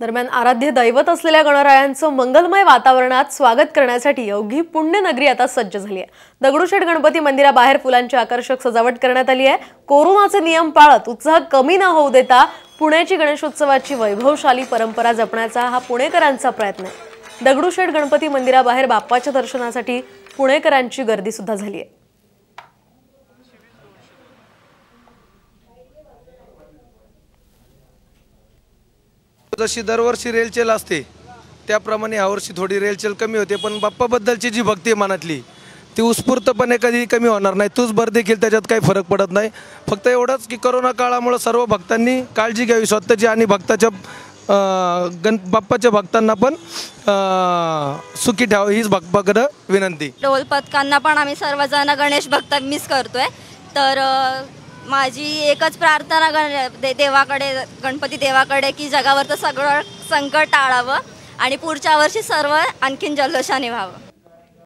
दरम्यान आराध्य दैवत असलेल्या गणरायांचं मंगलमय वातावरणात स्वागत करण्यासाठी अवघी पुण्यनगरी आता सज्ज झाली आहे। दगडूशेठ गणपती मंदिराबाहेर फुलांची आकर्षक सजावट करण्यात आली आहे। कोरोनाचे नियम पाळत उत्साह कमी न होऊ देता पुण्याची गणेशोत्सवाची वैभवशाली परंपरा जपण्याचा हा पुणेकरांचा प्रयत्न आहे। दगडूशेठ गणपती मंदिराबाहेर बाप्पाच्या दर्शनासाठी पुणेकरांची गर्दी सुद्धा झाली आहे। जशी दरवर्षी रेलचेल असते त्याप्रमाणे यावर्षी थोडी रेलचेल कमी होते, पण बाप्पाबद्दलची जी भक्ती आहे मनातली ती उत्स्फूर्तपणे कधी कमी होणार नाही। तूच भर देखील त्याच्यात काही फरक पडत नाही। फक्त एवढंच की कोरोना काळामुळे सर्व भक्तांनी काळजी घ्यावी स्वतःची आणि भक्ताच्या बाप्पाच्या भक्तांना पण सुखी ठेवावी हीच बाप्पाकडे विनंती। ढोल पथकांना पण आम्ही सर्वजण गणेश भक्त मिस करतोय, तर माझी एकच प्रार्थना देवाकडे गणपती देवाकडे की जगावरचं सगळं संकट टाळावं आणि पुढच्या वर्षी सर्व आणखीन जल्लोषाने व्हावं।